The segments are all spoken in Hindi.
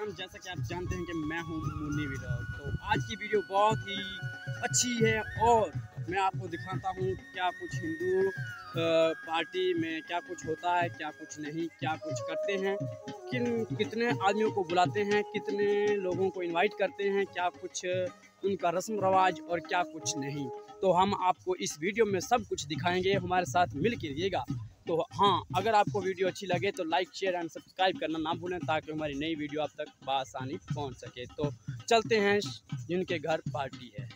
राम। जैसा कि आप जानते हैं कि मैं हूं मुनी व्लॉग। तो आज की वीडियो बहुत ही अच्छी है और मैं आपको दिखाता हूं क्या कुछ हिंदू पार्टी में क्या कुछ होता है, क्या कुछ नहीं, क्या कुछ करते हैं, कितने आदमियों को बुलाते हैं, कितने लोगों को इनवाइट करते हैं, क्या कुछ उनका रस्म रवाज और क्या कुछ नहीं। तो हम आपको इस वीडियो में सब कुछ दिखाएंगे, हमारे साथ मिल के रहिएगा। तो हाँ, अगर आपको वीडियो अच्छी लगे तो लाइक शेयर एंड सब्सक्राइब करना ना भूलें ताकि हमारी नई वीडियो आप तक बआसानी पहुंच सके। तो चलते हैं जिनके घर पार्टी है।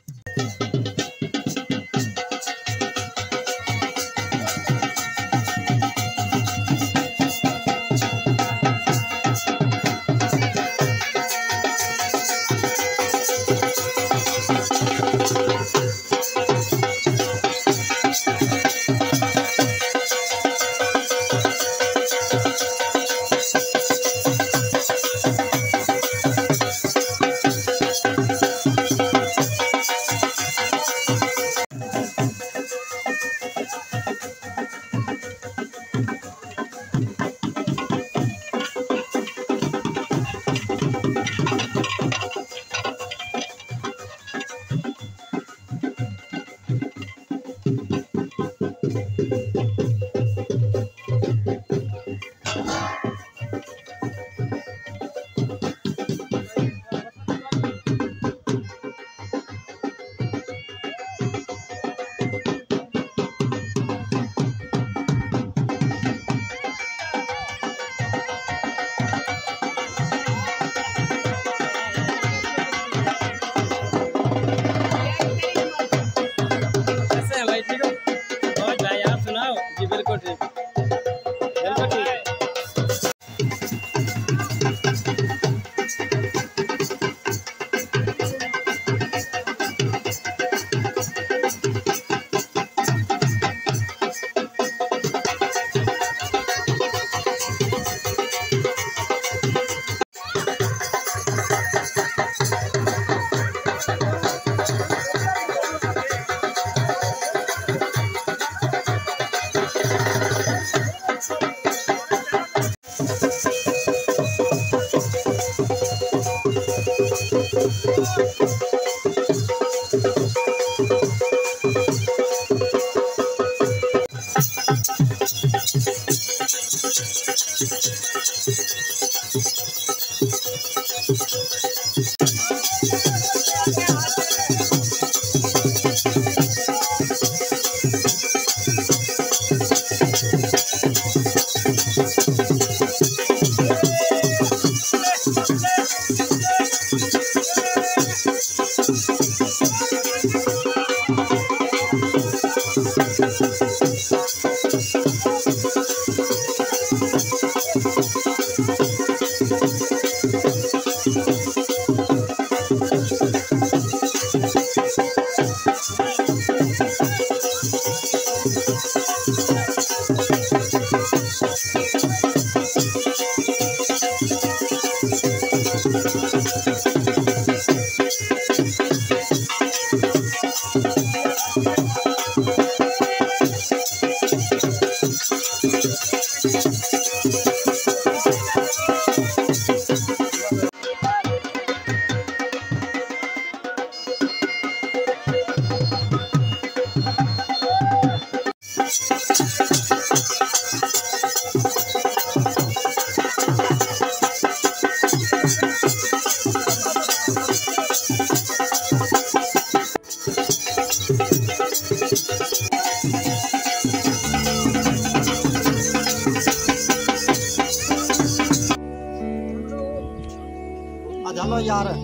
चलो यार आलो चलो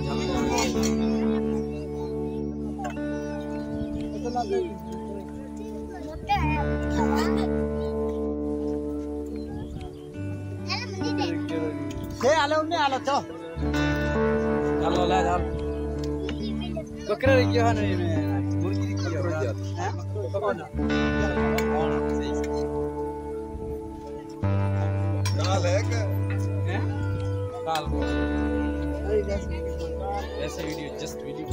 चलो ला यार बकरे की है नहीं मुर्गी की है हैं पकाना दाल है के हैं दाल को ऐसे वीडियो जस्ट वीडियो